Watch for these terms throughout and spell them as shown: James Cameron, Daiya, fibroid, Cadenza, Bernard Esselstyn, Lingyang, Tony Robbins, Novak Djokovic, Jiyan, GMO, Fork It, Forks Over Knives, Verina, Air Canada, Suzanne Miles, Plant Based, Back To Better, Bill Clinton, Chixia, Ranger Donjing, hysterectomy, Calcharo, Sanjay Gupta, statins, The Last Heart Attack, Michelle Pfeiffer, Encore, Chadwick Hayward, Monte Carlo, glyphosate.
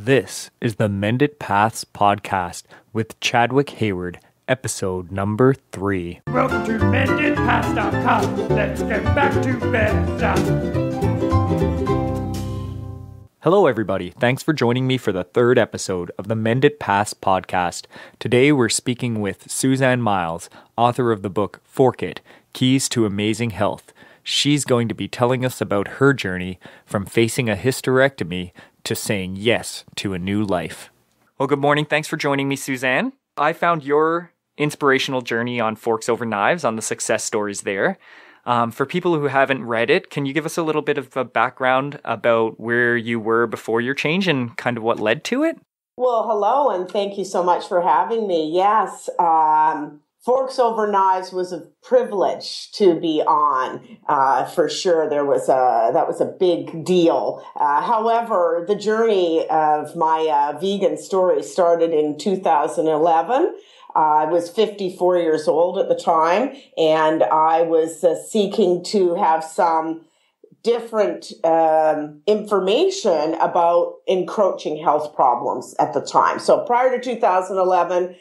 This is the Mended Paths Podcast with Chadwick Hayward, episode number 3. Welcome to MendedPaths.com. Let's get back to better. Hello, everybody. Thanks for joining me for the third episode of the Mended Paths Podcast. Today, we're speaking with Suzanne Miles, author of the book Fork It, Keys to Amazing Health. She's going to be telling us about her journey from facing a hysterectomy to saying yes to a new life. Well, good morning. Thanks for joining me, Suzanne. I found your inspirational journey on Forks Over Knives, on the success stories there. For people who haven't read it, can you give us a little bit of a background about where you were before your change and kind of what led to it? Well, hello, and thank you so much for having me. Yes, Forks Over Knives was a privilege to be on, for sure. That was a big deal. However, the journey of my vegan story started in 2011. I was 54 years old at the time, and I was seeking to have some different information about encroaching health problems at the time. So prior to 2011,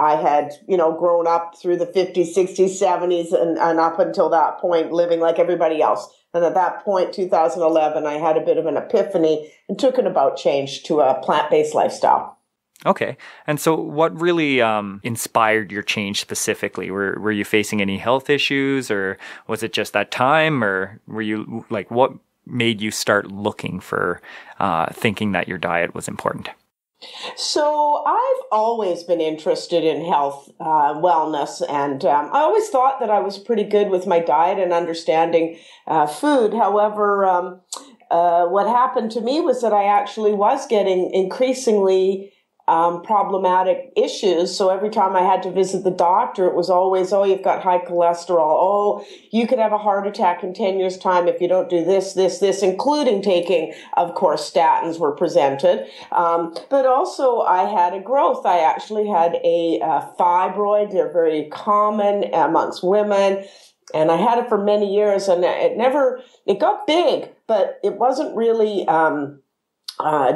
I had, grown up through the 50s, 60s, 70s, and up until that point, living like everybody else. And at that point, 2011, I had a bit of an epiphany and took an about change to a plant-based lifestyle. Okay. And so what really inspired your change specifically? Were you facing any health issues, or was it just that time, or were you like, what made you start looking for thinking that your diet was important? So I've always been interested in health, wellness, and I always thought that I was pretty good with my diet and understanding food. However, what happened to me was that I actually was getting increasingly problematic issues. So every time I had to visit the doctor, it was always, oh, you've got high cholesterol. Oh, you could have a heart attack in 10 years' time if you don't do this, this, this, including taking, of course, statins were presented. But also I had a growth. I actually had a fibroid. They're very common amongst women. And I had it for many years, and it got big, but it wasn't really,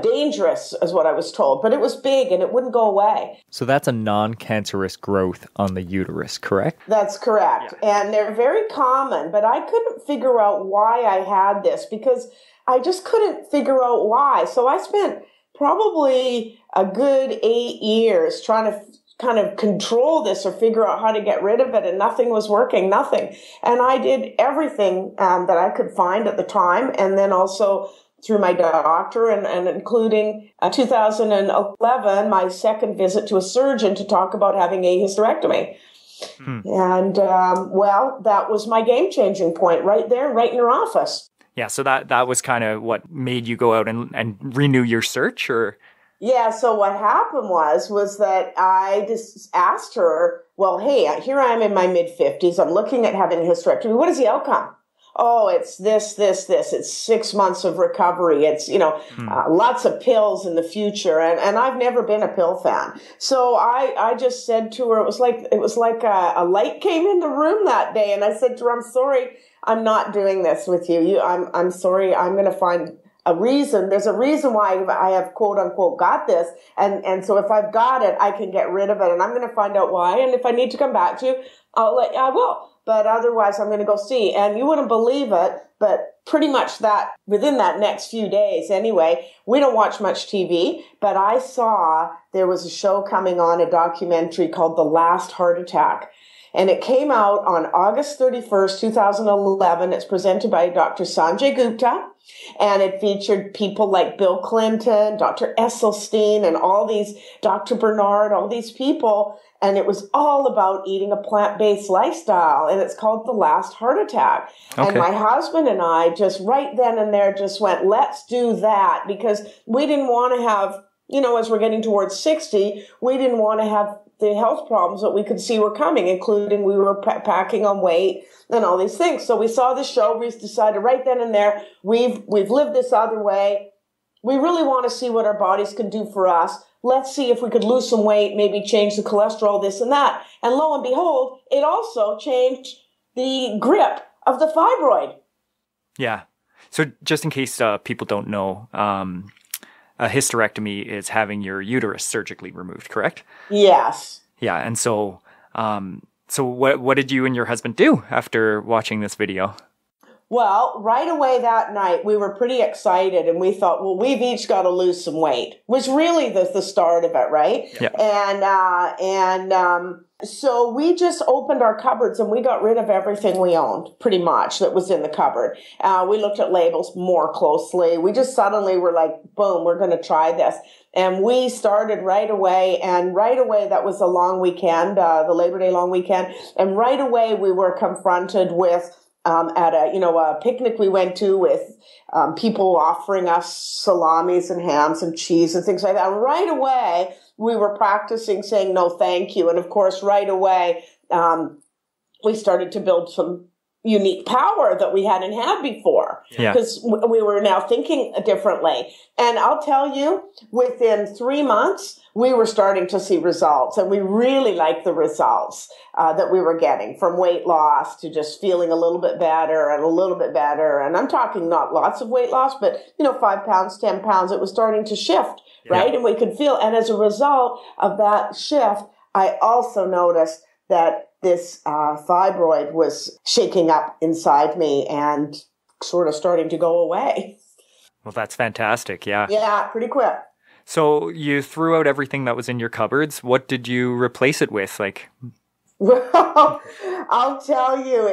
dangerous is what I was told, but it was big and it wouldn't go away. So that's a non-cancerous growth on the uterus, correct? That's correct. Yeah. And they're very common, but I couldn't figure out why I had this because I just couldn't figure out why. So I spent probably a good 8 years trying to kind of control this or figure out how to get rid of it, and nothing was working, nothing. And I did everything that I could find at the time, and then also through my doctor, and including 2011, my second visit to a surgeon to talk about having a hysterectomy. Hmm. And, that was my game-changing point right there, right in your office. Yeah, so that was kind of what made you go out and renew your search, or? Yeah, so what happened was that I just asked her, well, hey, here I am in my mid-50s. I'm looking at having a hysterectomy. What is the outcome? Oh, it's this, this, this. It's 6 months of recovery. It's, lots of pills in the future. And I've never been a pill fan. So I just said to her, it was like a light came in the room that day. And I said to her, I'm sorry, I'm not doing this with you. I'm sorry. I'm going to find a reason. There's a reason why I have quote unquote got this. And so if I've got it, I can get rid of it. And I'm going to find out why. And if I need to come back to you, I will. But otherwise, I'm going to go see. And you wouldn't believe it, but pretty much within that next few days anyway, we don't watch much TV, but I saw there was a show coming on, a documentary called The Last Heart Attack. And it came out on August 31st, 2011. It's presented by Dr. Sanjay Gupta. And it featured people like Bill Clinton, Dr. Esselstyn, and all these, Dr. Bernard, all these people. And it was all about eating a plant-based lifestyle. And it's called The Last Heart Attack. Okay. And my husband and I just right then and there just went, let's do that. Because we didn't want to have, as we're getting towards 60, we didn't want to have the health problems that we could see were coming, including we were packing on weight and all these things. So we saw the show. We decided right then and there, we've lived this other way. We really want to see what our bodies can do for us. Let's see if we could lose some weight, maybe change the cholesterol, this and that. And lo and behold, it also changed the grip of the fibroid. Yeah. So just in case people don't know, a hysterectomy is having your uterus surgically removed, correct? Yes. Yeah. And so, so what did you and your husband do after watching this video? Well, right away that night, we were pretty excited and we thought, well, we've each got to lose some weight, was really the start of it, right? Yeah. So we just opened our cupboards and we got rid of everything we owned, pretty much, that was in the cupboard. We looked at labels more closely. We just suddenly were like, boom, we're going to try this. And we started right away. And right away, that was a long weekend, the Labor Day long weekend. And right away, we were confronted with, at a picnic we went to with people offering us salamis and hams and cheese and things like that. And right away, we were practicing saying no, thank you. And of course, right away, we started to build some unique power that we hadn't had before, because we were now thinking differently. And I'll tell you, within 3 months, we were starting to see results, and we really liked the results that we were getting, from weight loss to just feeling a little bit better and a little bit better. And I'm talking not lots of weight loss, but 5 pounds, 10 pounds, it was starting to shift, right? And we could feel. And as a result of that shift, I also noticed that this fibroid was shaking up inside me and sort of starting to go away. Well, that's fantastic. Yeah. Yeah, pretty quick. So you threw out everything that was in your cupboards. What did you replace it with? Well, I'll tell you,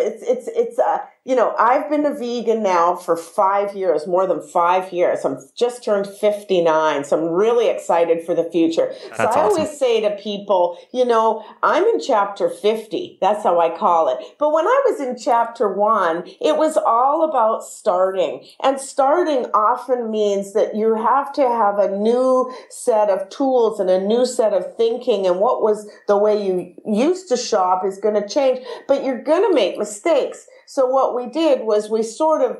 I've been a vegan now for 5 years, more than 5 years. I'm just turned 59, so I'm really excited for the future. That's awesome. I always say to people, I'm in chapter 50. That's how I call it. But when I was in chapter 1, it was all about starting. And starting often means that you have to have a new set of tools and a new set of thinking. And what was the way you used to shop is going to change, but you're going to make mistakes. So what we did was we sort of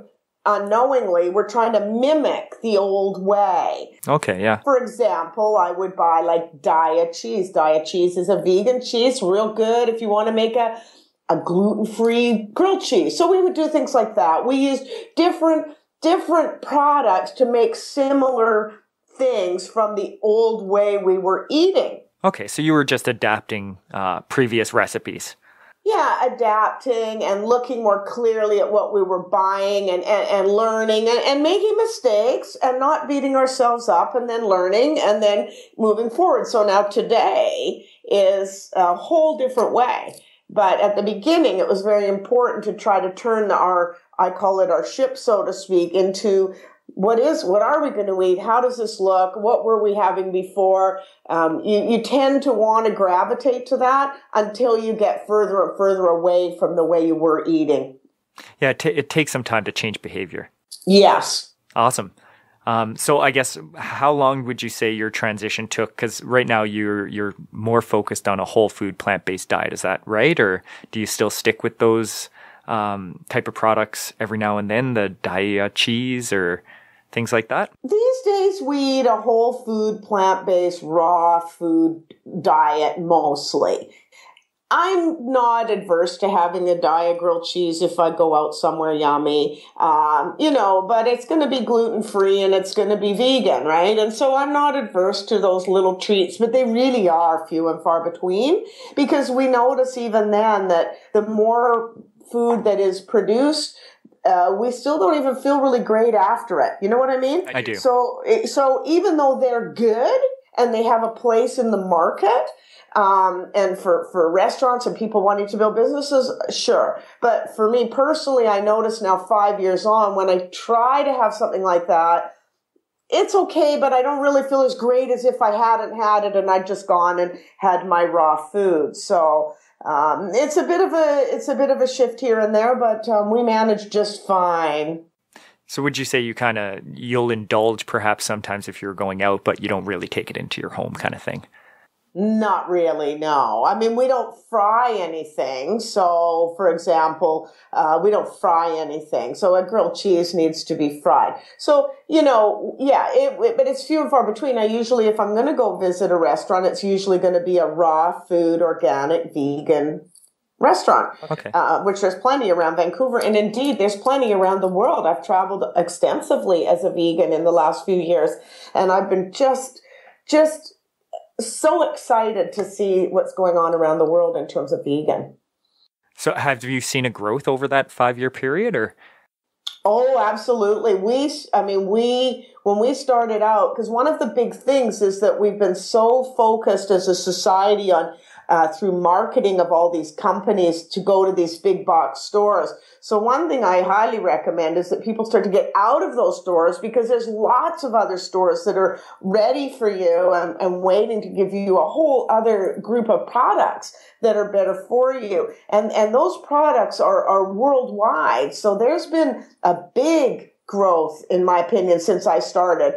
unknowingly were trying to mimic the old way. Okay, yeah. For example, I would buy Daiya cheese. Daiya cheese is a vegan cheese, real good if you want to make a gluten-free grilled cheese. So we would do things like that. We used different products to make similar things from the old way we were eating. Okay, so you were just adapting previous recipes. Yeah, adapting and looking more clearly at what we were buying and learning and making mistakes and not beating ourselves up, and then learning and then moving forward. So now today is a whole different way. But at the beginning, it was very important to try to turn I call it our ship, so to speak, into what are we going to eat? How does this look? What were we having before? You tend to want to gravitate to that until you get further and further away from the way you were eating. Yeah, it takes some time to change behavior. Yes. Awesome. So I guess, how long would you say your transition took? Because right now you're more focused on a whole food, plant-based diet. Is that right? Or do you still stick with those type of products every now and then, the Daiya cheese or things like that? These days we eat a whole food, plant-based, raw food diet mostly. I'm not adverse to having a Daiya grilled cheese if I go out somewhere yummy, but it's going to be gluten-free and it's going to be vegan, right? And so I'm not adverse to those little treats, but they really are few and far between, because we notice even then that the more food that is produced, we still don't even feel really great after it. You know what I mean? I do. So even though they're good and they have a place in the market, and for restaurants and people wanting to build businesses, sure. But for me personally, I notice now 5 years on, when I try to have something like that, it's okay, but I don't really feel as great as if I hadn't had it and I'd just gone and had my raw food. So it's a bit of a shift here and there, but we manage just fine. So would you say you'll indulge perhaps sometimes if you're going out, but you don't really take it into your home kind of thing? Not really, no. I mean, we don't fry anything. So, for example, we don't fry anything. So a grilled cheese needs to be fried. So, but it's few and far between. I usually, if I'm going to go visit a restaurant, it's usually going to be a raw food, organic, vegan restaurant, okay. Which there's plenty around Vancouver. And indeed, there's plenty around the world. I've traveled extensively as a vegan in the last few years. And I've been just so excited to see what's going on around the world in terms of vegan. So have you seen a growth over that 5-year period or? Oh, absolutely. When we started out, because one of the big things is that we've been so focused as a society on through marketing of all these companies to go to these big box stores. So one thing I highly recommend is that people start to get out of those stores, because there's lots of other stores that are ready for you and waiting to give you a whole other group of products that are better for you. And those products are worldwide. So there's been a big growth, in my opinion, since I started,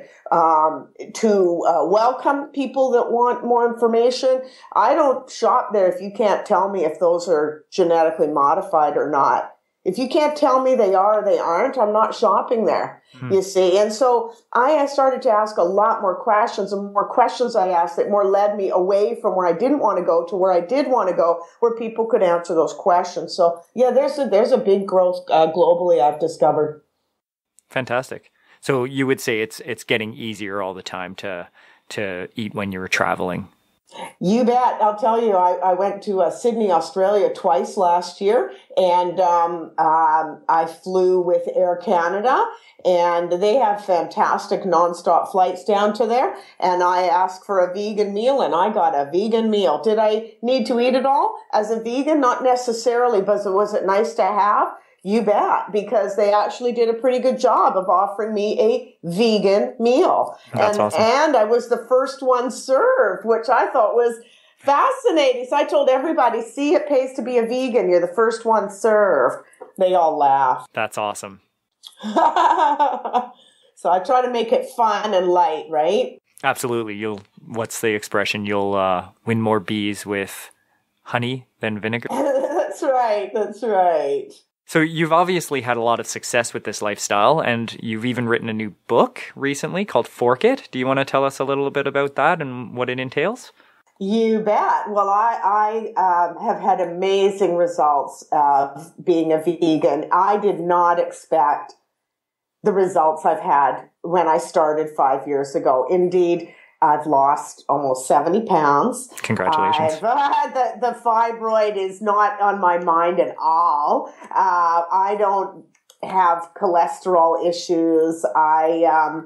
to welcome people that want more information. I don't shop there if you can't tell me if those are genetically modified or not. If you can't tell me they are or they aren't, I'm not shopping there, you see. And so I started to ask a lot more questions, and more questions I asked that more led me away from where I didn't want to go to where I did want to go, where people could answer those questions. So, yeah, there's a big growth globally I've discovered. Fantastic. So you would say it's getting easier all the time to eat when you were traveling? You bet. I'll tell you, I went to Sydney, Australia twice last year, and I flew with Air Canada, and they have fantastic nonstop flights down to there, and I asked for a vegan meal, and I got a vegan meal. Did I need to eat it all as a vegan? Not necessarily, but was it nice to have? You bet, because they actually did a pretty good job of offering me a vegan meal. That's awesome. And I was the first one served, which I thought was fascinating. So I told everybody, see, it pays to be a vegan. You're the first one served. They all laughed. That's awesome. So I try to make it fun and light, right? Absolutely. What's the expression? You'll win more bees with honey than vinegar. That's right. That's right. So you've obviously had a lot of success with this lifestyle, and you've even written a new book recently called Fork It. Do you want to tell us a little bit about that and what it entails? You bet. Well, I have had amazing results of being a vegan. I did not expect the results I've had when I started 5 years ago. Indeed, I've lost almost 70 pounds. Congratulations. The fibroid is not on my mind at all. I don't have cholesterol issues. I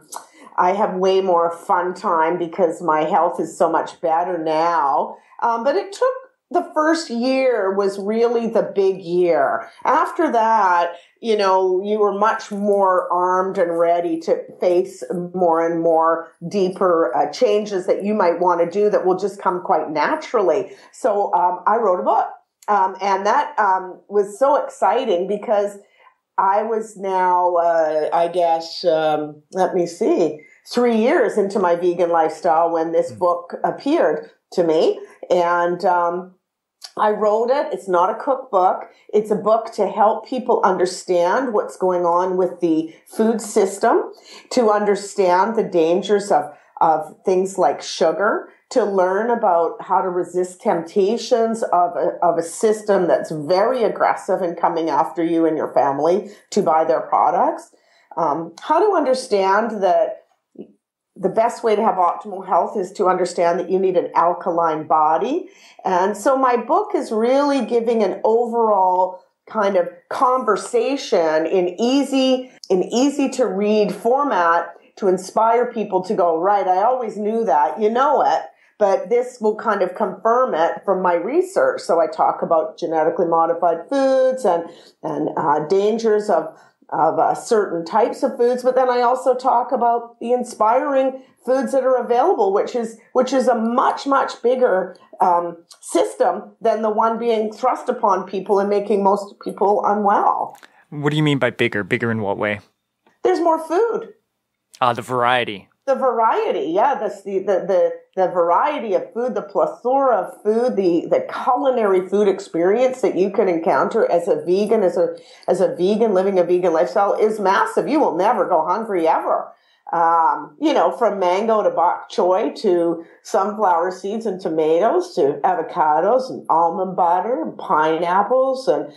have way more fun time because my health is so much better now. But it took the first year was really the big year. After that, you know, you were much more armed and ready to face more and more deeper changes that you might want to do that will just come quite naturally. So I wrote a book, and that was so exciting because I was now, 3 years into my vegan lifestyle when this book appeared to me. And I wrote it. It's not a cookbook. It's a book to help people understand what's going on with the food system, to understand the dangers of things like sugar, to learn about how to resist temptations of a system that's very aggressive and coming after you and your family to buy their products, how to understand that the best way to have optimal health is to understand that you need an alkaline body. And so my book is really giving an overall kind of conversation in easy to read format to inspire people to go, right, I always knew that, you know it, but this will kind of confirm it from my research. So I talk about genetically modified foods and dangers of certain types of foods, but then I also talk about the inspiring foods that are available, which is a much, much bigger system than the one being thrust upon people and making most people unwell. What do you mean by bigger? Bigger in what way? There's more food. The variety. The variety, yeah. The variety of food, the plethora of food, the culinary food experience that you can encounter as a vegan, living a vegan lifestyle is massive. You will never go hungry ever. you know, from mango to bok choy to sunflower seeds and tomatoes to avocados and almond butter and pineapples and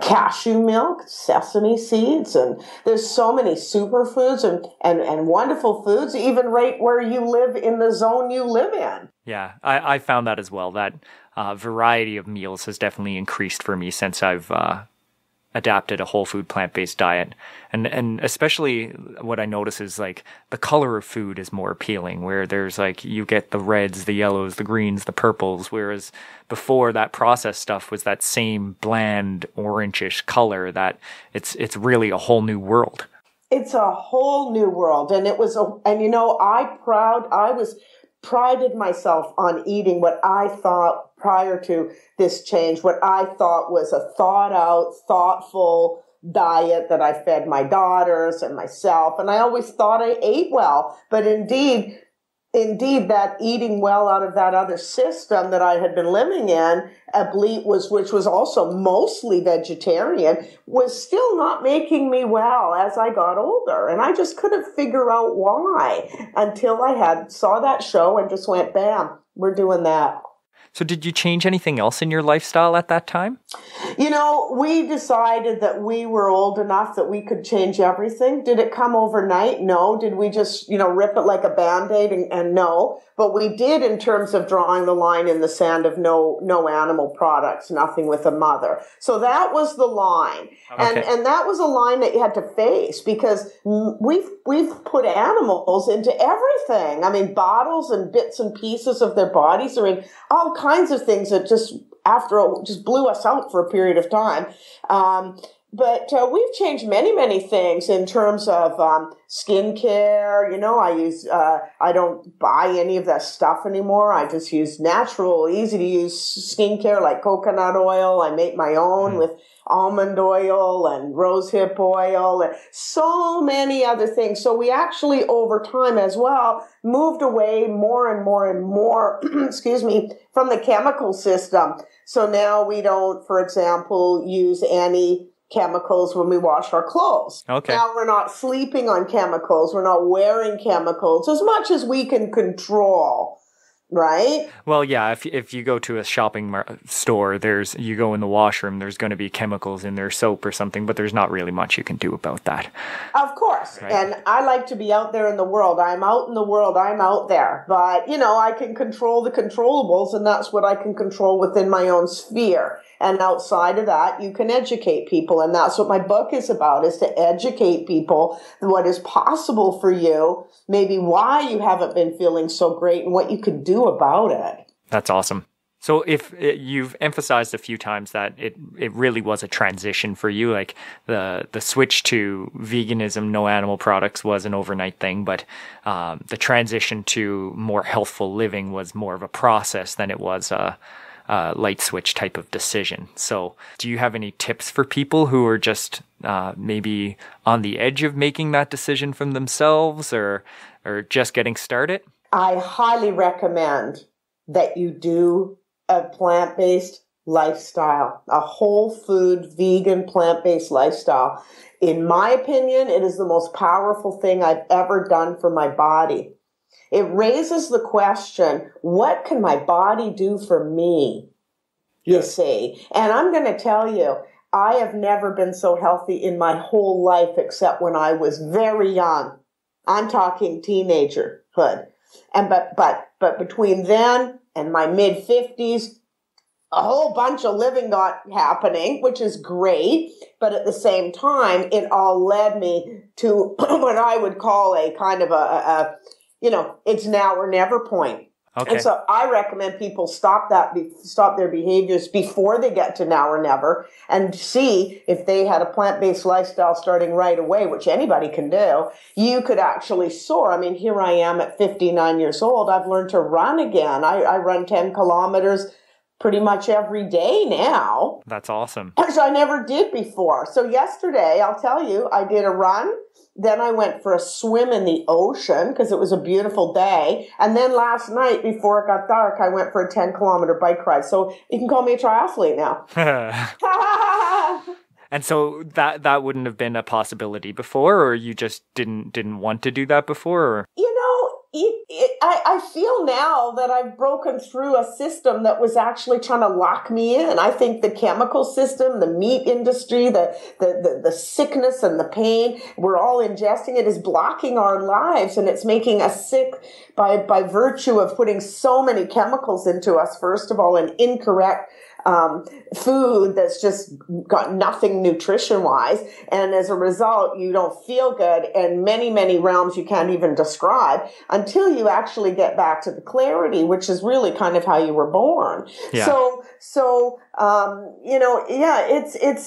cashew milk, sesame seeds. And there's so many superfoods and wonderful foods, even right where you live in the zone you live in. Yeah, I found that as well. That variety of meals has definitely increased for me since I've adapted a whole food plant-based diet. And especially what I notice is like the color of food is more appealing, where there's like you get the reds, the yellows, the greens, the purples, whereas before that processed stuff was that same bland orangish color that it's really a whole new world. It's a whole new world. And it was and you know, I prided myself on eating what I thought prior to this change, what I thought was a thought out, thoughtful diet that I fed my daughters and myself. And I always thought I ate well, but indeed that eating well out of that other system that I had been living in, which was also mostly vegetarian, was still not making me well as I got older. And I just couldn't figure out why until I saw that show and just went, bam, we're doing that. So did you change anything else in your lifestyle at that time? You know, we decided that we were old enough that we could change everything. Did it come overnight? No. Did we just, you know, rip it like a Band-Aid? And no. But we did in terms of drawing the line in the sand of no animal products, nothing with a mother. So that was the line. Okay. And that was a line that you had to face because we've put animals into everything. I mean, bottles and bits and pieces of their bodies are in all kinds of things that just blew us out for a period of time. But we've changed many things in terms of skincare. You know, I don't buy any of that stuff anymore. I just use natural, easy to use skincare like coconut oil. I make my own with almond oil and rosehip oil and so many other things. So we actually over time as well moved away more and more from the chemical system. So now we don't, for example, use any chemicals when we wash our clothes. Okay. Now we're not sleeping on chemicals. We're not wearing chemicals as much as we can control. Right? Well, yeah, if you go to a shopping store, you go in the washroom, there's going to be chemicals in their soap or something, but there's not really much you can do about that. Of course. Right? And I like to be out there in the world. I'm out in the world. I'm out there. But, you know, I can control the controllables, and that's what I can control within my own sphere. And outside of that, you can educate people. And that's what my book is about, is to educate people what is possible for you, maybe why you haven't been feeling so great and what you could do about it. That's awesome. So if you've emphasized a few times that it really was a transition for you, like the switch to veganism, no animal products was an overnight thing, but the transition to more healthful living was more of a process than it was a light switch type of decision. So do you have any tips for people who are just maybe on the edge of making that decision from themselves or just getting started? I highly recommend that you do a plant-based lifestyle, a whole food, vegan, plant-based lifestyle. In my opinion, it is the most powerful thing I've ever done for my body. It raises the question, what can my body do for me? You see, and I'm going to tell you, I have never been so healthy in my whole life except when I was very young. I'm talking teenagerhood. And but between then and my mid-50s, a whole bunch of living got happening, which is great. But at the same time, it all led me to what I would call a kind of a you know, it's now or never point. Okay. And so I recommend people stop their behaviors before they get to now or never and see if they had a plant-based lifestyle starting right away, which anybody can do, you could actually soar. I mean, here I am at 59 years old. I've learned to run again. I run 10 kilometers pretty much every day now. That's awesome. Which I never did before. So yesterday, I'll tell you, I did a run. Then I went for a swim in the ocean because it was a beautiful day. And then last night before it got dark, I went for a 10-kilometer bike ride. So you can call me a triathlete now. And so that wouldn't have been a possibility before, or you just didn't want to do that before? Or? You know, I feel now that I've broken through a system that was actually trying to lock me in. I think the chemical system, the meat industry, the sickness and the pain, we're all ingesting it, is blocking our lives, and it's making us sick by virtue of putting so many chemicals into us, first of all, and incorrect food that's just got nothing nutrition wise. And as a result, you don't feel good in many, many realms you can't even describe until you actually get back to the clarity, which is really kind of how you were born. Yeah.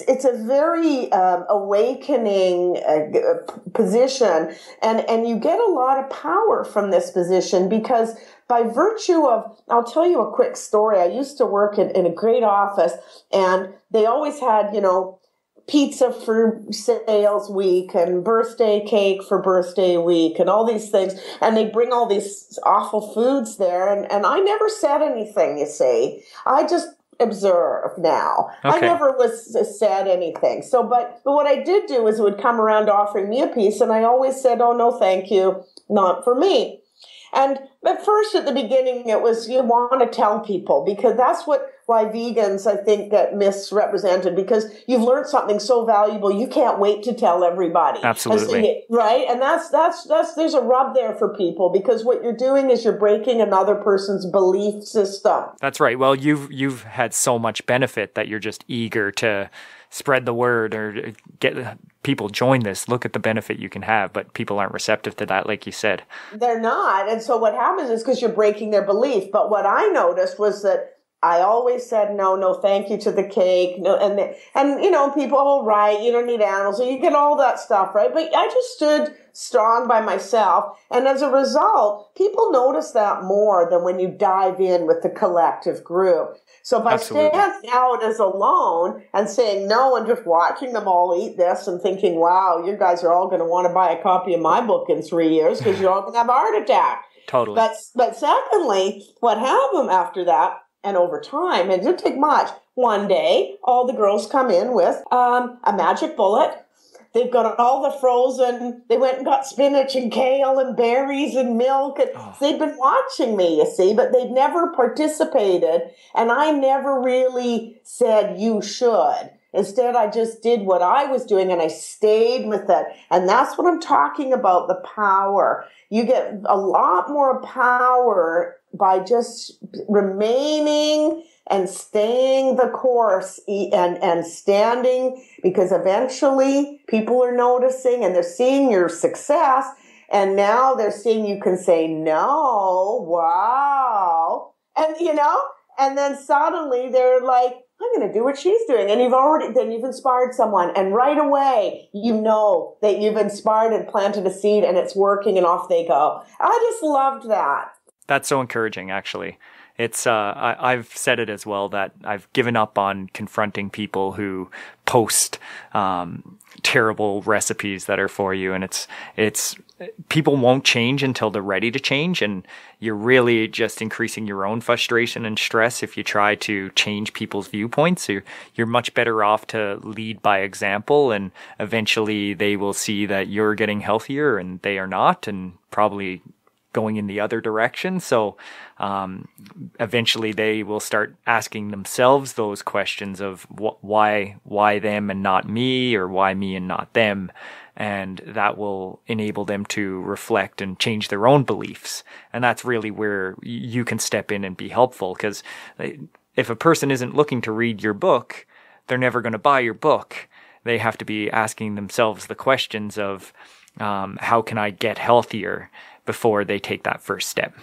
It's a very awakening position. And you get a lot of power from this position, because by virtue of, I'll tell you a quick story. I used to work in a great office, and they always had, pizza for sales week and birthday cake for birthday week and all these things. And they bring all these awful foods there. And I never said anything, you see. I just observe now. Okay. I never said anything. So, but what I did do is it would come around offering me a piece, and I always said, oh, no, thank you. Not for me. And at first, at the beginning, it was, you want to tell people, because that's why vegans, I think, get misrepresented, because you've learned something so valuable, you can't wait to tell everybody. Absolutely. Right? And that's there's a rub there for people, because what you're doing is you're breaking another person's belief system. That's right. Well, you've had so much benefit that you're just eager to spread the word or get people join this, look at the benefit you can have, but people aren't receptive to that, like you said. They're not. And so what happens is, because you're breaking their belief. But what I noticed was that I always said, no, thank you to the cake. No, and people, oh, right, you don't need animals. So you get all that stuff, right? But I just stood strong by myself. And as a result, people notice that more than when you dive in with the collective group. So by standing out as alone and saying no and just watching them all eat this and thinking, wow, you guys are all going to want to buy a copy of my book in 3 years because you're all going to have a heart attack. Totally. But secondly, what happened after that? And over time, and it didn't take much, one day, all the girls come in with a magic bullet. They've got all the frozen, they went and got spinach and kale and berries and milk. And they've been watching me, you see, but they've never participated. And I never really said, you should. Instead, I just did what I was doing, and I stayed with it. And that's what I'm talking about, the power. You get a lot more power by just remaining and staying the course and standing, because eventually people are noticing and they're seeing your success. And now they're seeing you can say no, wow. And then suddenly they're like, I'm going to do what she's doing. And you've inspired someone. And right away, you know that you've inspired and planted a seed, and it's working, and off they go. I just loved that. That's so encouraging, actually. It's I've said it as well, that I've given up on confronting people who post terrible recipes that are for you. And it's people won't change until they're ready to change. And you're really just increasing your own frustration and stress if you try to change people's viewpoints. So you're much better off to lead by example. And eventually they will see that you're getting healthier and they are not, and probably going in the other direction. So eventually they will start asking themselves those questions of why them and not me, or why me and not them. And that will enable them to reflect and change their own beliefs. And that's really where you can step in and be helpful, because if a person isn't looking to read your book, they're never going to buy your book. They have to be asking themselves the questions of how can I get healthier before they take that first step.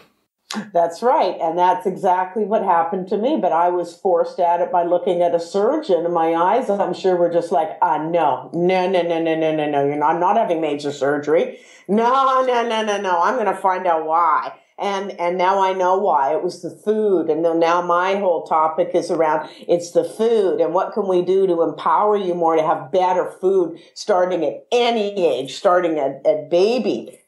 That's right. And that's exactly what happened to me. But I was forced at it by looking at a surgeon, and my eyes, I'm sure, were just like, no, I'm not having major surgery. No, I'm going to find out why. And now I know why. It was the food. And now my whole topic is around, it's the food. And what can we do to empower you more to have better food, starting at any age, starting at baby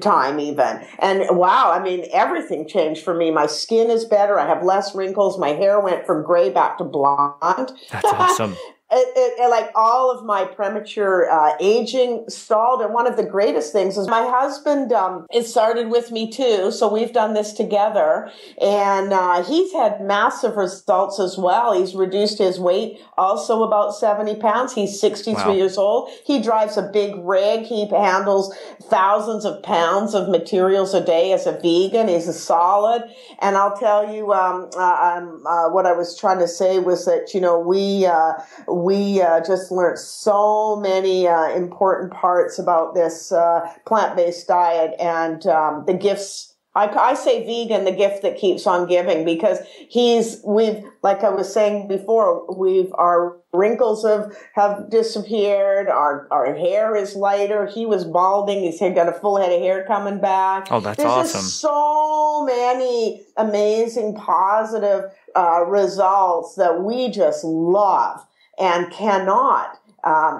time even. And wow, I mean, everything changed for me. My skin is better. I have less wrinkles. My hair went from gray back to blonde. That's awesome. It like all of my premature aging stalled. And one of the greatest things is my husband is started with me too. So we've done this together, and he's had massive results as well. He's reduced his weight also about 70 pounds. He's 63 wow. years old. He drives a big rig. He handles thousands of pounds of materials a day as a vegan. He's a solid. And I'll tell you, what I was trying to say was that, you know, we just learned so many important parts about this plant-based diet and the gifts. I say vegan, the gift that keeps on giving, because we've, like I was saying before, our wrinkles have disappeared. Our hair is lighter. He was balding. He's got a full head of hair coming back. Oh, that's awesome. There's just so many amazing positive results that we just love and cannot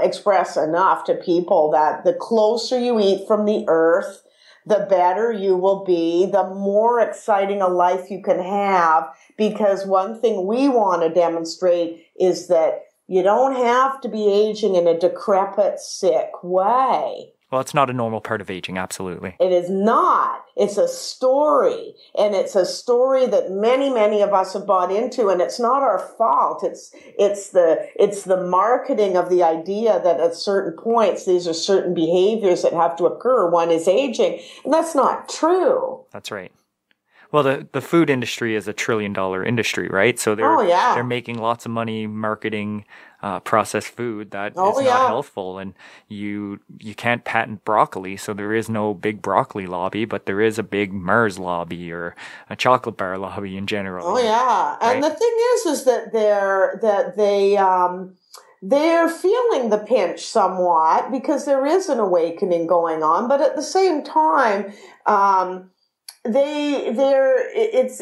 express enough to people, that the closer you eat from the earth, the better you will be, the more exciting a life you can have. Because one thing we want to demonstrate is that you don't have to be aging in a decrepit, sick way. Well, it's not a normal part of aging, absolutely. It is not. It's a story, and it's a story that many, many of us have bought into, and it's not our fault. It's the marketing of the idea that at certain points, these are certain behaviors that have to occur. One is aging, and that's not true. That's right. Well, the food industry is $1 trillion industry, right? So they're making lots of money marketing processed food that is not healthful, and you can't patent broccoli, so there is no big broccoli lobby, but there is a big Mars lobby or a chocolate bar lobby in general. Oh yeah, right? And the thing is that they're feeling the pinch somewhat, because there is an awakening going on, but at the same time.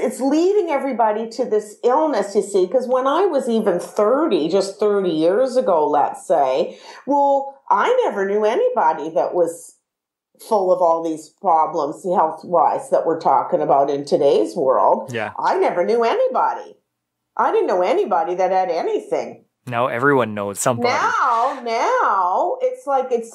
It's leading everybody to this illness, you see, because when I was even 30, just 30 years ago, let's say, well, I never knew anybody that was full of all these problems health-wise that we're talking about in today's world. Yeah. I never knew anybody. I didn't know anybody that had anything. Now everyone knows somebody. Now it's like it's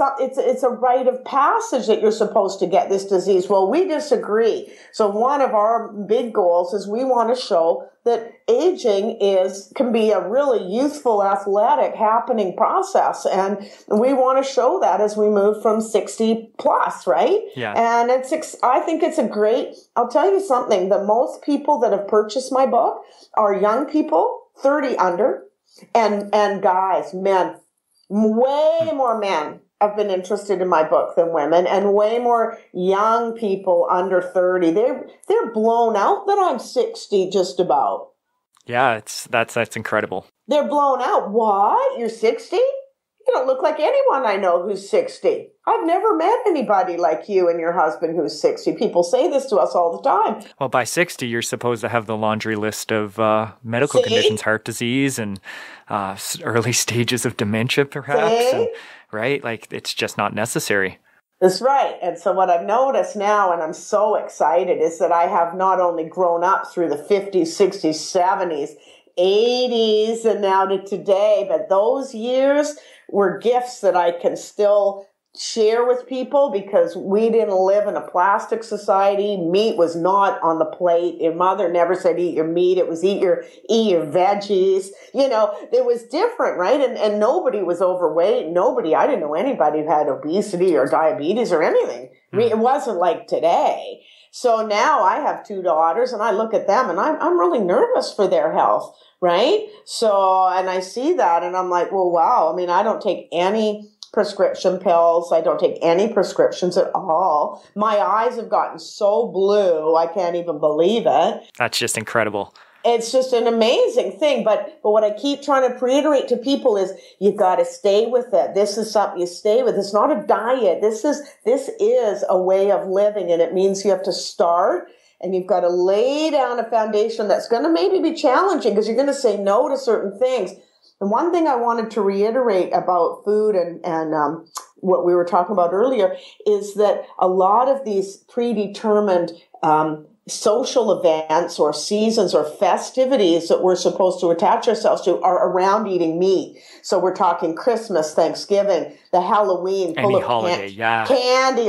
a rite of passage that you're supposed to get this disease. Well, we disagree. So one of our big goals is we want to show that aging can be a really youthful, athletic, happening process, and we want to show that as we move from 60 plus, right? Yeah. And I think it's a great. I'll tell you something. The most people that have purchased my book are young people, 30 under. And guys, men, way more men have been interested in my book than women, and way more young people under 30. They're blown out that I'm 60 just about. Yeah, that's incredible. They're blown out. What? You're 60? You don't look like anyone I know who's 60. I've never met anybody like you and your husband who's 60. People say this to us all the time. Well, by 60, you're supposed to have the laundry list of medical conditions, heart disease and early stages of dementia, perhaps. And, right? Like, it's just not necessary. That's right. And so what I've noticed now, and I'm so excited, is that I have not only grown up through the 50s, 60s, 70s, 80s, and now to today, but those years were gifts that I can still share with people, because we didn't live in a plastic society. Meat was not on the plate. Your mother never said eat your meat. It was eat your veggies. You know, it was different, right? And nobody was overweight. I didn't know anybody who had obesity or diabetes or anything. I mean, it wasn't like today. So now I have two daughters, and I look at them, and I'm really nervous for their health, right? So, and I see that, and I'm like, well, wow. I mean, I don't take any prescription pills. I don't take any prescriptions at all. My eyes have gotten so blue, I can't even believe it. That's just incredible. It's just an amazing thing. But what I keep trying to reiterate to people is you got to stay with it. This is something you stay with. It's not a diet. This is a way of living, and it means you have to start, and you've got to lay down a foundation that's going to maybe be challenging, because you're going to say no to certain things. And one thing I wanted to reiterate about food and what we were talking about earlier is that a lot of these predetermined social events or seasons or festivities that we're supposed to attach ourselves to are around eating meat. So we're talking Christmas, Thanksgiving, the Halloween, candy,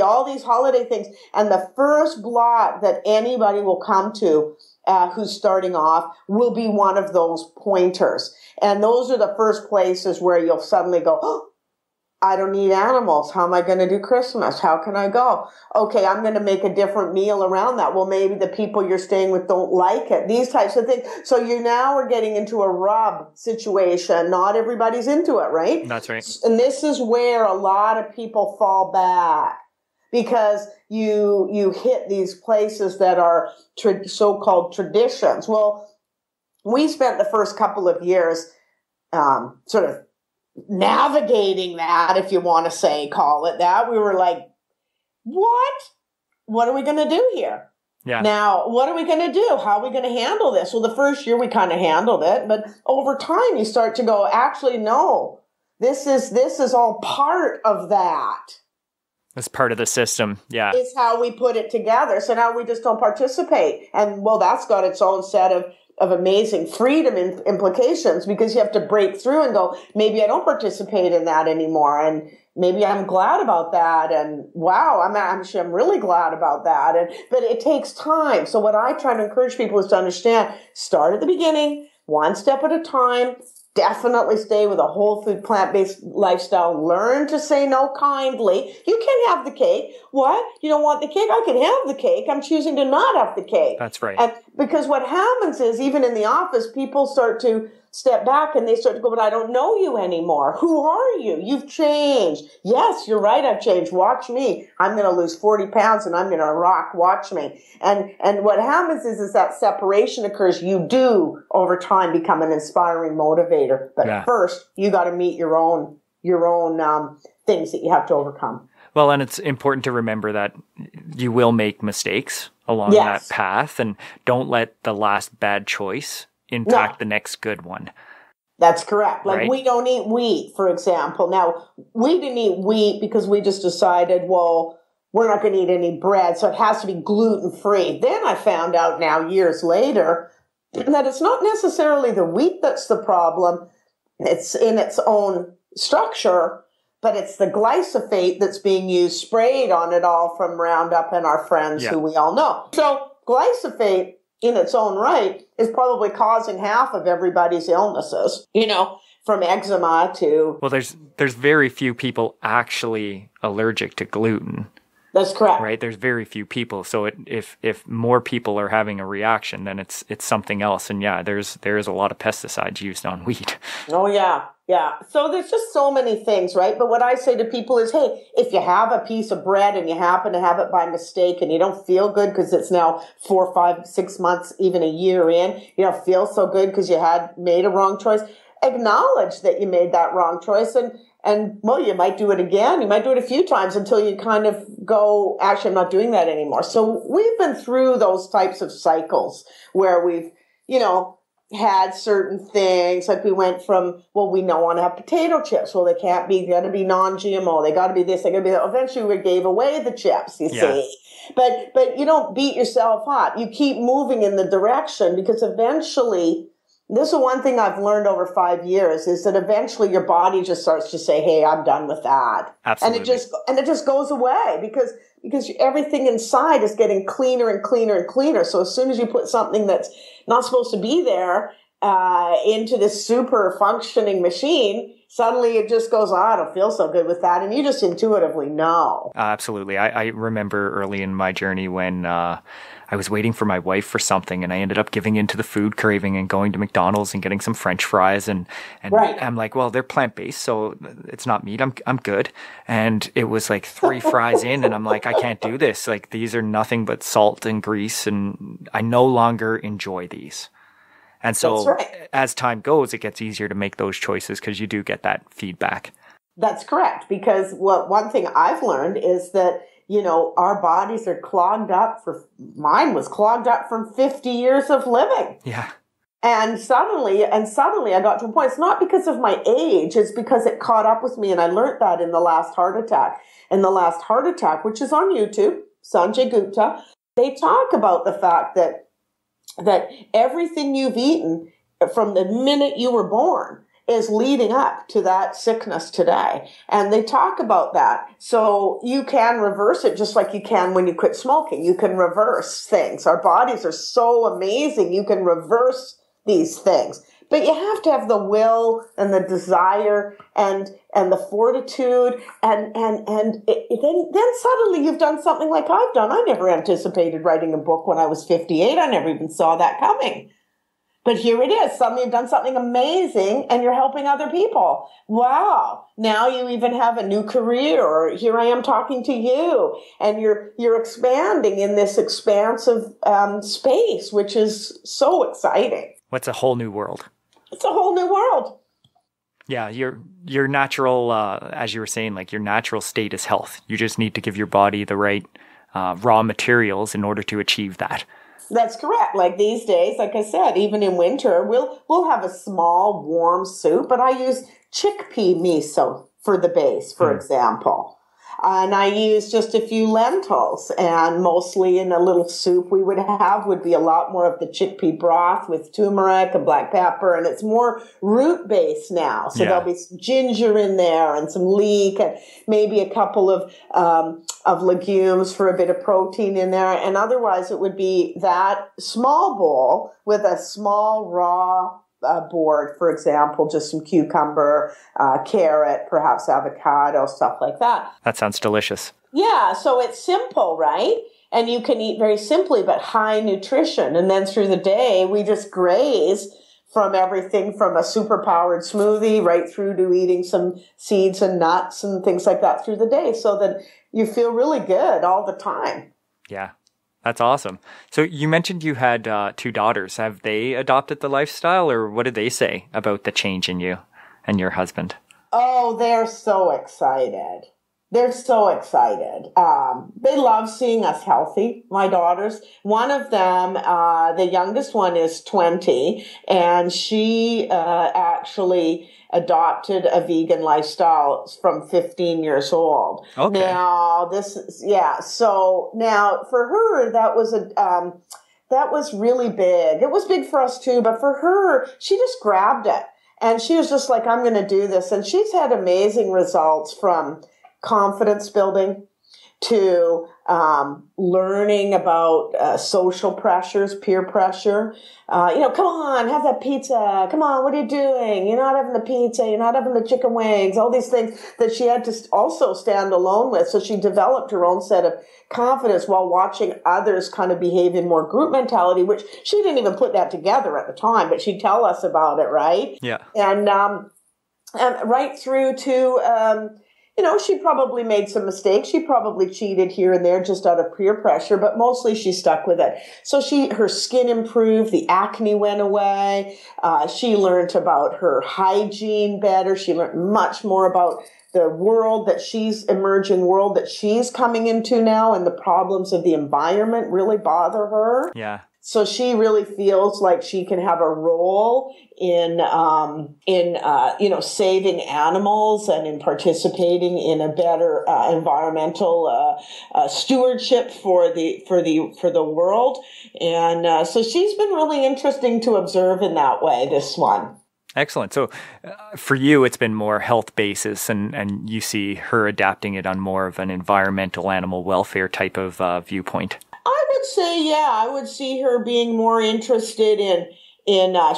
all these holiday things. And the first blot that anybody will come to who's starting off will be one of those pointers. And those are the first places where you'll suddenly go, oh, I don't need animals. How am I going to do Christmas? How can I go? Okay, I'm going to make a different meal around that. Well, maybe the people you're staying with don't like it. These types of things. So you now are getting into a rub situation. Not everybody's into it, right? That's right. And this is where a lot of people fall back because you hit these places that are so-called traditions. Well, we spent the first couple of years sort of navigating that, if you want to say, call it that. We were like, what are we going to do here? Yeah. Now, what are we going to do? How are we going to handle this? Well, the first year we kind of handled it, but over time you start to go, actually, no, this is all part of that. That's part of the system. Yeah. It's how we put it together. So now we just don't participate. And well, that's got its own set of amazing freedom implications because you have to break through and go, maybe I don't participate in that anymore. And maybe I'm glad about that. And wow, I'm really glad about that. But it takes time. So what I try to encourage people is to understand, start at the beginning, one step at a time, definitely stay with a whole food, plant-based lifestyle, learn to say no kindly. You can have the cake. What? You don't want the cake? I can have the cake. I'm choosing to not have the cake. That's right. And because what happens is, even in the office, people start to step back and they start to go, but I don't know you anymore. Who are you? You've changed. Yes, you're right. I've changed. Watch me. I'm going to lose 40 pounds and I'm going to rock. Watch me. And what happens is that separation occurs. You do over time become an inspiring motivator. But first you got to meet your own things that you have to overcome. Well, and it's important to remember that you will make mistakes along that path, and don't let the last bad choice impact the next good one. That's correct. Like, right? We don't eat wheat, for example. Now, we didn't eat wheat because we just decided, well, we're not going to eat any bread, so it has to be gluten-free. Then I found out now, years later, that it's not necessarily the wheat that's the problem. It's in its own structure, but it's the glyphosate that's being used, sprayed on it all from Roundup and our friends who we all know. So glyphosate in its own right is probably causing half of everybody's illnesses, from eczema to... Well, there's very few people actually allergic to gluten. That's correct. Right? There's very few people. So if more people are having a reaction, then it's something else. And there is a lot of pesticides used on wheat. Oh, yeah. Yeah. So there's just so many things, right? But what I say to people is, hey, if you have a piece of bread and you happen to have it by mistake and you don't feel good because it's now 4, 5, 6 months, even a year in, you don't feel so good because you had made a wrong choice, acknowledge that you made that wrong choice. And well, you might do it again. You might do it a few times until you kind of go, actually, I'm not doing that anymore. So we've been through those types of cycles where we've, had certain things, like we went from, well, we don't want to have potato chips. Well, they can't be, got to be non-GMO. They got to be this, they got to be that. Eventually we gave away the chips, you see. But you don't beat yourself up. You keep moving in the direction, because eventually, this is one thing I've learned over 5 years, is that eventually your body just starts to say, hey, I'm done with that. Absolutely. And it just goes away because everything inside is getting cleaner and cleaner and cleaner. So as soon as you put something that's not supposed to be there into this super functioning machine, suddenly it just goes, I don't feel so good with that. And you just intuitively know. Absolutely. I remember early in my journey when I was waiting for my wife for something, and I ended up giving in to the food craving and going to McDonald's and getting some French fries. And right. I'm like, well, they're plant-based, so it's not meat. I'm good. And it was like 3 fries in, and I'm like, I can't do this. Like, these are nothing but salt and grease, and I no longer enjoy these. And so as time goes, it gets easier to make those choices because you do get that feedback. That's correct. Because one thing I've learned is that, our bodies are clogged up mine was clogged up from 50 years of living. Yeah. And suddenly I got to a point, it's not because of my age, it's because it caught up with me. And I learned that in The Last Heart Attack, which is on YouTube, Sanjay Gupta. they talk about the fact that everything you've eaten from the minute you were born is leading up to that sickness today. And they talk about that. So you can reverse it just like you can when you quit smoking. You can reverse things. Our bodies are so amazing. You can reverse these things. But you have to have the will and the desire and the fortitude and then suddenly you've done something like I've done. I never anticipated writing a book when I was 58. I never even saw that coming. But here it is. Suddenly you've done something amazing and you're helping other people. Wow. Now you even have a new career, or here I am talking to you, and you're expanding in this expansive space, which is so exciting. What's a whole new world? It's a whole new world. Yeah, your natural, as you were saying, like your natural state is health. You just need to give your body the right raw materials in order to achieve that. That's correct. Like these days, like I said, even in winter, we'll have a small warm soup, but I use chickpea miso for the base, for example. And I use just a few lentils, and mostly in a little soup we would have would be a lot more of the chickpea broth with turmeric and black pepper, and it's more root-based now. So there'll be some ginger in there and some leek and maybe a couple of legumes for a bit of protein in there. And otherwise it would be that small bowl with a small raw board, for example, just some cucumber, carrot, perhaps avocado, stuff like that. That sounds delicious. Yeah, so it's simple, right? And you can eat very simply, but high nutrition. And then through the day, we just graze from everything from a super-powered smoothie right through to eating some seeds and nuts and things like that through the day, so that you feel really good all the time. Yeah. That's awesome. So you mentioned you had two daughters. Have they adopted the lifestyle, or what did they say about the change in you and your husband? Oh, they're so excited. They're so excited. They love seeing us healthy, my daughters. One of them, the youngest one is 20, and she actually adopted a vegan lifestyle from 15 years old. Okay. Now, this is, yeah. So now for her, that was a, that was really big. It was big for us too, but for her, she just grabbed it and she was just like, I'm going to do this. And she's had amazing results from confidence building to learning about social pressures, peer pressure. Come on, have that pizza. Come on, what are you doing? You're not having the pizza. You're not having the chicken wings. All these things that she had to also stand alone with. So she developed her own set of confidence while watching others kind of behave in more group mentality, which she didn't even put that together at the time, but she'd tell us about it, right? Yeah. And right through to... she probably made some mistakes. She probably cheated here and there just out of peer pressure, but mostly she stuck with it. So her skin improved, the acne went away. She learned about her hygiene better. She learned much more about the world that she's emerging world that she's coming into now, and the problems of the environment really bother her. Yeah. So she really feels like she can have a role in saving animals and in participating in a better environmental stewardship for the world. And so she's been really interesting to observe in that way, this one. Excellent. So for you, it's been more health basis, and you see her adapting it on more of an environmental animal welfare type of viewpoint. I would say, yeah, I would see her being more interested in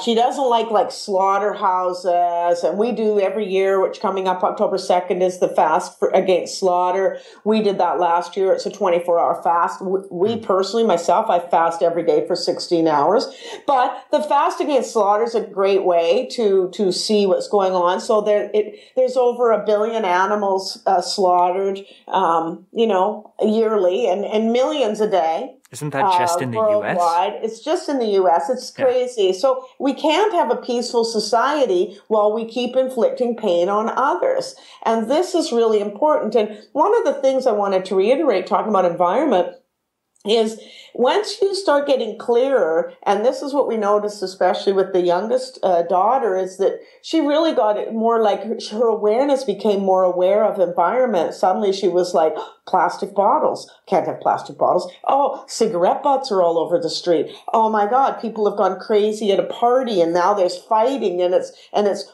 she doesn't like slaughterhouses, and we do every year, which coming up October 2nd is the fast against slaughter. We did that last year. It's a 24-hour fast. We personally, myself, I fast every day for 16 hours, but the fast against slaughter is a great way to see what's going on. So there's over 1 billion animals slaughtered, yearly, and millions a day. Isn't that just in the U.S.? It's just in the U.S. It's crazy. Yeah. So we can't have a peaceful society while we keep inflicting pain on others. And this is really important. And one of the things I wanted to reiterate, talking about environment, is Once you start getting clearer, and this is what we noticed, especially with the youngest daughter, is that she really got it more like her awareness became more aware of environment. Suddenly she was like, plastic bottles, can't have plastic bottles. Oh, cigarette butts are all over the street. Oh my God, people have gone crazy at a party and now there's fighting and it's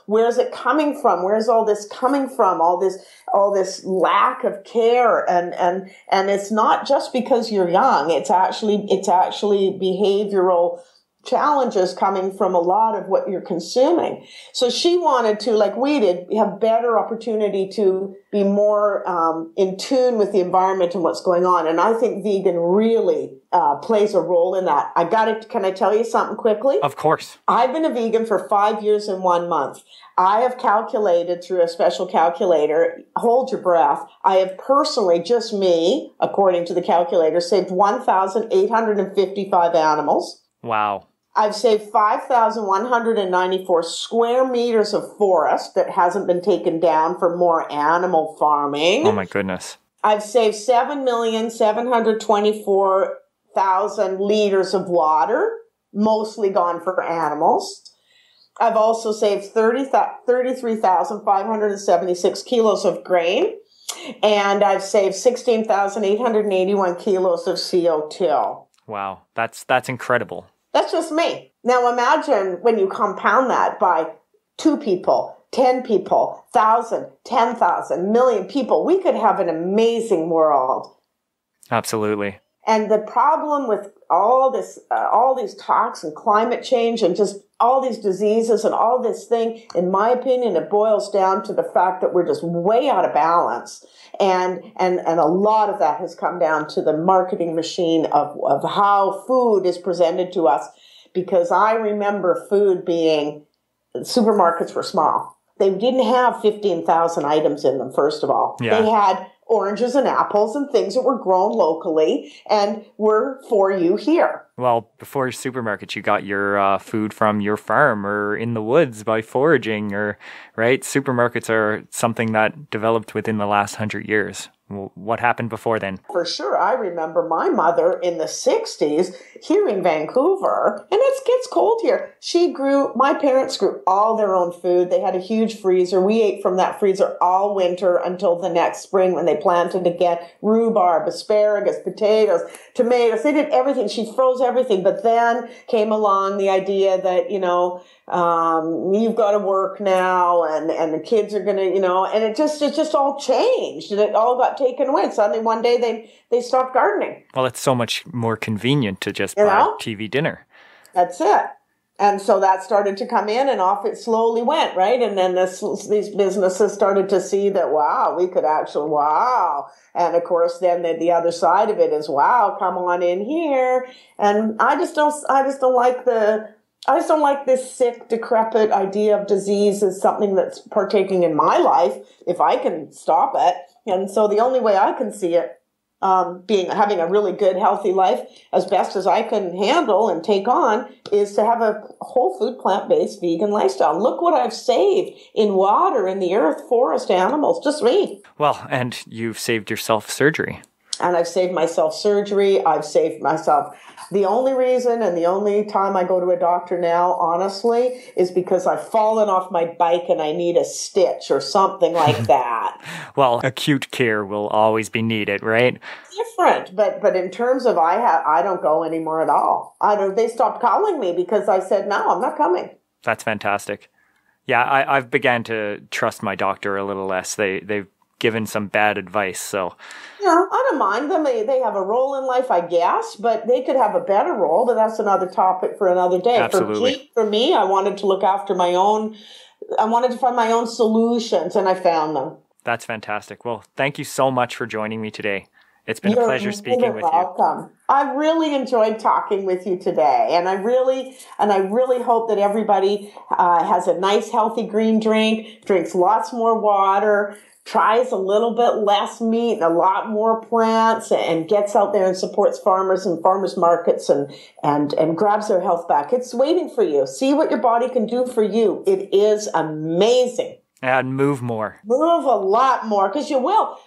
where's it coming from? Where's all this coming from? All this lack of care and it's not just because you're young. It's actually behavioral challenges coming from a lot of what you're consuming. So she wanted to, like we did, have better opportunity to be more in tune with the environment and what's going on. And I think vegan really plays a role in that. Can I tell you something quickly? Of course. I've been a vegan for 5 years and 1 month. I have calculated through a special calculator, hold your breath, I have personally, just me, according to the calculator, saved 1,855 animals. Wow. I've saved 5,194 square meters of forest that hasn't been taken down for more animal farming. Oh, my goodness. I've saved 7,724,000 liters of water, mostly gone for animals. I've also saved 33,576 kilos of grain, and I've saved 16,881 kilos of CO2. Wow, that's incredible. That's just me. Now imagine when you compound that by 2 people, 10 people, 1,000, 10,000, million people. We could have an amazing world. Absolutely. And the problem with all this, all these talks and climate change and just all these diseases and all this thing, in my opinion, it boils down to the fact that we're just way out of balance. And a lot of that has come down to the marketing machine of how food is presented to us. Because I remember food being, supermarkets were small. They didn't have 15,000 items in them, first of all. Yeah. They had oranges and apples and things that were grown locally and were for you here. Well, before your supermarkets, you got your food from your farm or in the woods by foraging, or right? Supermarkets are something that developed within the last 100 years. What happened before then? For sure. I remember my mother in the 60s here in Vancouver, and it gets cold here. My parents grew all their own food. They had a huge freezer. We ate from that freezer all winter until the next spring when they planted again rhubarb, asparagus, potatoes, tomatoes. They did everything. She froze everything. But then came along the idea that, you've got to work now and the kids are going to, and it just all changed and it all got taken away. And suddenly one day they stopped gardening. Well, it's so much more convenient to just buy TV dinner. That's it. And so that started to come in and off it slowly went, right? And then these businesses started to see that, wow, we could actually, wow. And of course, then the other side of it is, wow, come on in here. And I just don't like this sick, decrepit idea of disease as something that's partaking in my life, if I can stop it. And so the only way I can see it, having a really good, healthy life, as best as I can handle and take on, is to have a whole food, plant-based, vegan lifestyle. Look what I've saved in water, in the earth, forest, animals, just me. Well, and you've saved yourself surgery. And I've saved myself surgery. I've saved myself. The only reason and the only time I go to a doctor now, honestly, is because I've fallen off my bike and I need a stitch or something like that. Well, acute care will always be needed, right? Different. But in terms of I don't go anymore at all. They stopped calling me because I said, no, I'm not coming. That's fantastic. Yeah, I've began to trust my doctor a little less. They've given some bad advice, so... Yeah, I don't mind them. They have a role in life, I guess, but they could have a better role, but that's another topic for another day. Absolutely. For me, I wanted to look after my own... I wanted to find my own solutions, and I found them. That's fantastic. Well, thank you so much for joining me today. It's been a pleasure speaking with you. You're welcome. I really enjoyed talking with you today, and I really hope that everybody has a nice, healthy green drink, drinks lots more water, tries a little bit less meat and a lot more plants, and gets out there and supports farmers and farmers markets and grabs their health back. It's waiting for you. See what your body can do for you. It is amazing. And move more. Move a lot more, because you will.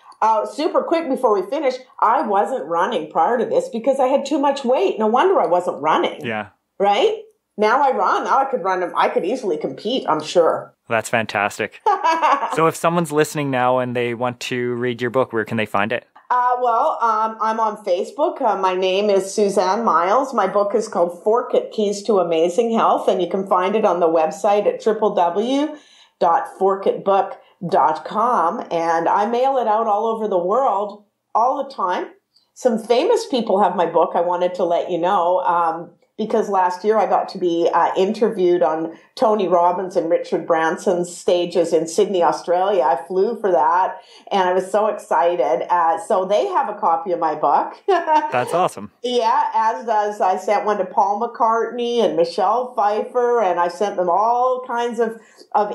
Super quick before we finish, I wasn't running prior to this because I had too much weight. No wonder I wasn't running. Yeah. Right? Now I run. Now I could run. I could easily compete, I'm sure. Well, that's fantastic. So if someone's listening now and they want to read your book, where can they find it? I'm on Facebook. My name is Suzanne Miles. My book is called Fork It, Keys to Amazing Health, and you can find it on the website at www.forkitbook.com, and I mail it out all over the world all the time. Some famous people have my book, I wanted to let you know, because last year I got to be interviewed on Tony Robbins and Richard Branson's stages in Sydney, Australia. I flew for that, and I was so excited. So they have a copy of my book. That's awesome. Yeah, as does, I sent one to Paul McCartney and Michelle Pfeiffer, and I sent them all kinds of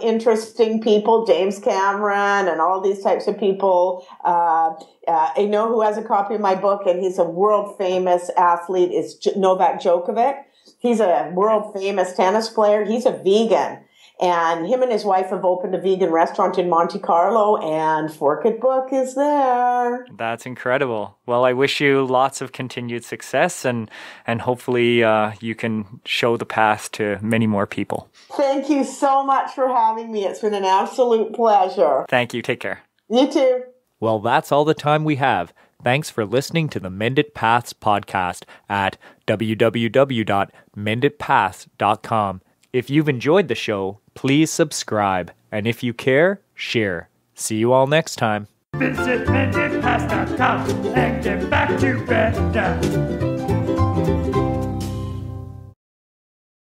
interesting people, James Cameron and all these types of people. I know who has a copy of my book, and he's a world-famous athlete, is Novak Djokovic. He's a world-famous tennis player. He's a vegan, and him and his wife have opened a vegan restaurant in Monte Carlo, and Fork It Book is there. That's incredible. Well, I wish you lots of continued success, and hopefully you can show the path to many more people. Thank you so much for having me. It's been an absolute pleasure. Thank you. Take care. You too. Well, that's all the time we have. Thanks for listening to the Mended Paths podcast at www.mendedpaths.com. If you've enjoyed the show, please subscribe. And if you care, share. See you all next time. Visit MendedPaths.com and get back to better.